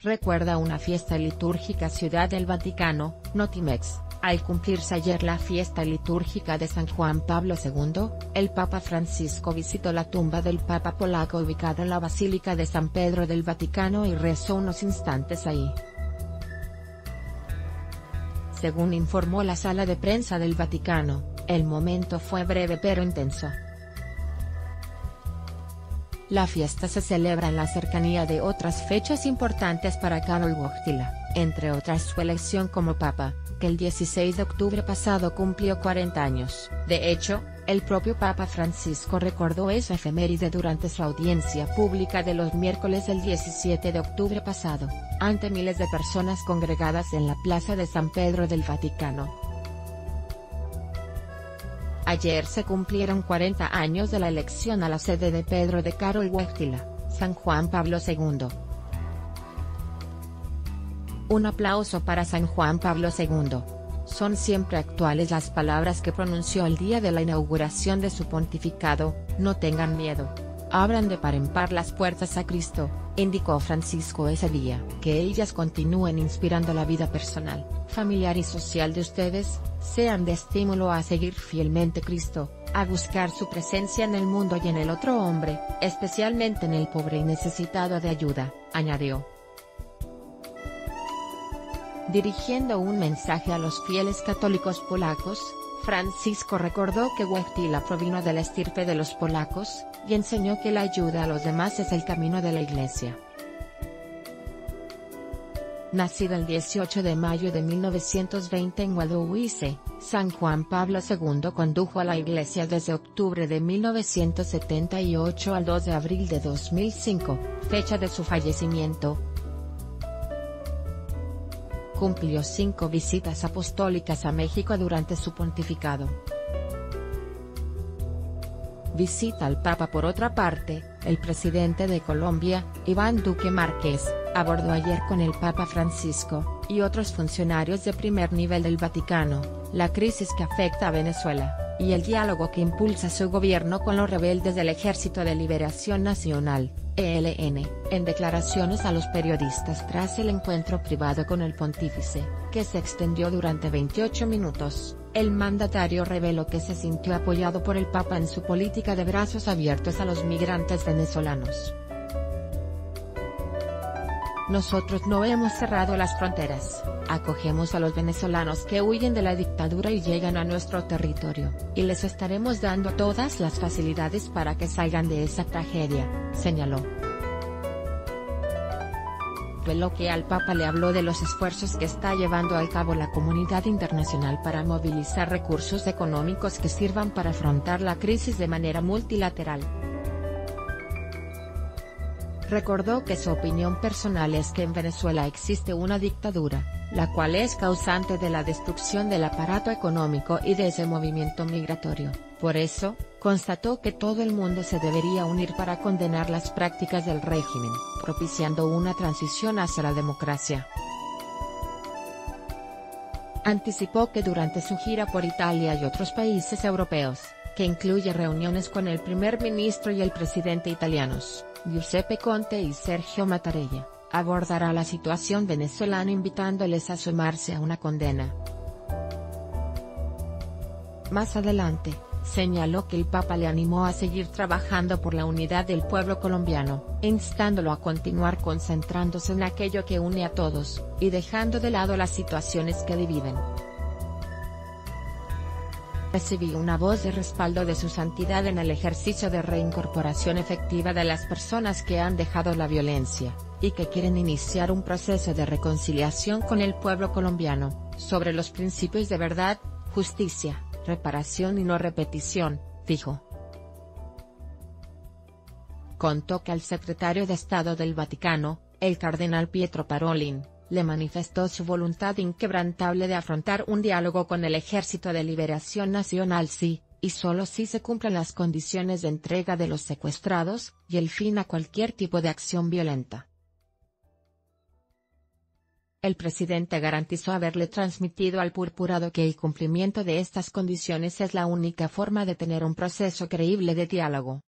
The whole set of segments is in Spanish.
Recuerda una fiesta litúrgica Ciudad del Vaticano, Notimex. Al cumplirse ayer la fiesta litúrgica de San Juan Pablo II, el Papa Francisco visitó la tumba del Papa polaco ubicada en la Basílica de San Pedro del Vaticano y rezó unos instantes ahí. Según informó la sala de prensa del Vaticano, el momento fue breve pero intenso. La fiesta se celebra en la cercanía de otras fechas importantes para Karol Wojtyla, entre otras su elección como papa, que el 16 de octubre pasado cumplió 40 años. De hecho, el propio Papa Francisco recordó esa efeméride durante su audiencia pública de los miércoles del 17 de octubre pasado, ante miles de personas congregadas en la Plaza de San Pedro del Vaticano. Ayer se cumplieron 40 años de la elección a la sede de Pedro de Karol Wojtyla, San Juan Pablo II. Un aplauso para San Juan Pablo II. Son siempre actuales las palabras que pronunció el día de la inauguración de su pontificado: no tengan miedo. Abran de par en par las puertas a Cristo, indicó Francisco ese día. Que ellas continúen inspirando la vida personal, familiar y social de ustedes, sean de estímulo a seguir fielmente Cristo, a buscar su presencia en el mundo y en el otro hombre, especialmente en el pobre y necesitado de ayuda, añadió. Dirigiendo un mensaje a los fieles católicos polacos, Francisco recordó que Wojtyla provino de la estirpe de los polacos, y enseñó que la ayuda a los demás es el camino de la Iglesia. Nacido el 18 de mayo de 1920 en Guadalupe, San Juan Pablo II condujo a la Iglesia desde octubre de 1978 al 2 de abril de 2005, fecha de su fallecimiento. Cumplió 5 visitas apostólicas a México durante su pontificado. Visita al Papa. Por otra parte, el presidente de Colombia, Iván Duque Márquez, abordó ayer con el Papa Francisco, y otros funcionarios de primer nivel del Vaticano, la crisis que afecta a Venezuela, y el diálogo que impulsa su gobierno con los rebeldes del Ejército de Liberación Nacional, ELN, en declaraciones a los periodistas tras el encuentro privado con el pontífice, que se extendió durante 28 minutos. El mandatario reveló que se sintió apoyado por el Papa en su política de brazos abiertos a los migrantes venezolanos. Nosotros no hemos cerrado las fronteras, acogemos a los venezolanos que huyen de la dictadura y llegan a nuestro territorio, y les estaremos dando todas las facilidades para que salgan de esa tragedia, señaló. Reveló que al Papa le habló de los esfuerzos que está llevando a cabo la comunidad internacional para movilizar recursos económicos que sirvan para afrontar la crisis de manera multilateral. Recordó que su opinión personal es que en Venezuela existe una dictadura, la cual es causante de la destrucción del aparato económico y de ese movimiento migratorio. Por eso, constató que todo el mundo se debería unir para condenar las prácticas del régimen, propiciando una transición hacia la democracia. Anticipó que durante su gira por Italia y otros países europeos, que incluye reuniones con el primer ministro y el presidente italianos, Giuseppe Conte y Sergio Matarella, abordará la situación venezolana invitándoles a sumarse a una condena. Más adelante, señaló que el Papa le animó a seguir trabajando por la unidad del pueblo colombiano, instándolo a continuar concentrándose en aquello que une a todos, y dejando de lado las situaciones que dividen. Recibí una voz de respaldo de su santidad en el ejercicio de reincorporación efectiva de las personas que han dejado la violencia, y que quieren iniciar un proceso de reconciliación con el pueblo colombiano, sobre los principios de verdad, justicia, reparación y no repetición, dijo. Contó que el secretario de Estado del Vaticano, el cardenal Pietro Parolin, le manifestó su voluntad inquebrantable de afrontar un diálogo con el Ejército de Liberación Nacional si, y solo si se cumplen las condiciones de entrega de los secuestrados, y el fin a cualquier tipo de acción violenta. El presidente garantizó haberle transmitido al purpurado que el cumplimiento de estas condiciones es la única forma de tener un proceso creíble de diálogo.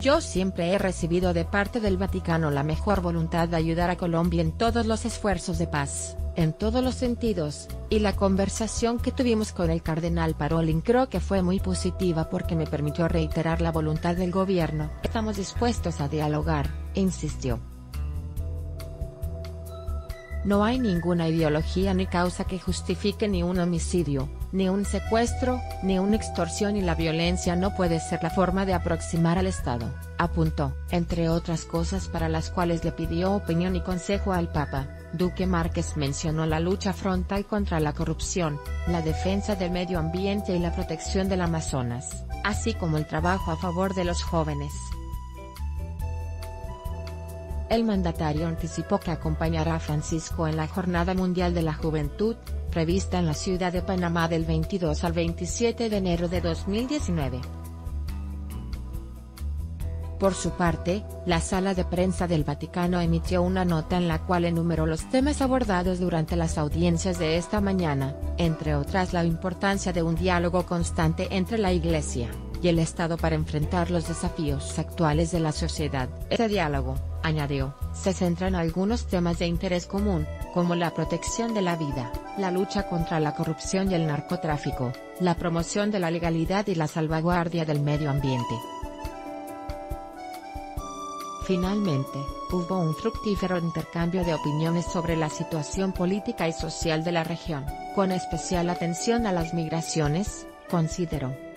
Yo siempre he recibido de parte del Vaticano la mejor voluntad de ayudar a Colombia en todos los esfuerzos de paz, en todos los sentidos, y la conversación que tuvimos con el cardenal Parolin creo que fue muy positiva porque me permitió reiterar la voluntad del gobierno. Estamos dispuestos a dialogar, insistió. No hay ninguna ideología ni causa que justifique ni un homicidio, ni un secuestro, ni una extorsión, y la violencia no puede ser la forma de aproximar al Estado, apuntó. Entre otras cosas para las cuales le pidió opinión y consejo al Papa, Duque Márquez mencionó la lucha frontal contra la corrupción, la defensa del medio ambiente y la protección del Amazonas, así como el trabajo a favor de los jóvenes. El mandatario anticipó que acompañará a Francisco en la Jornada Mundial de la Juventud, prevista en la ciudad de Panamá del 22 al 27 de enero de 2019. Por su parte, la sala de prensa del Vaticano emitió una nota en la cual enumeró los temas abordados durante las audiencias de esta mañana, entre otras la importancia de un diálogo constante entre la Iglesia y el Estado para enfrentar los desafíos actuales de la sociedad. Este diálogo, añadió, se centra en algunos temas de interés común, como la protección de la vida, la lucha contra la corrupción y el narcotráfico, la promoción de la legalidad y la salvaguardia del medio ambiente. Finalmente, hubo un fructífero intercambio de opiniones sobre la situación política y social de la región, con especial atención a las migraciones, consideró.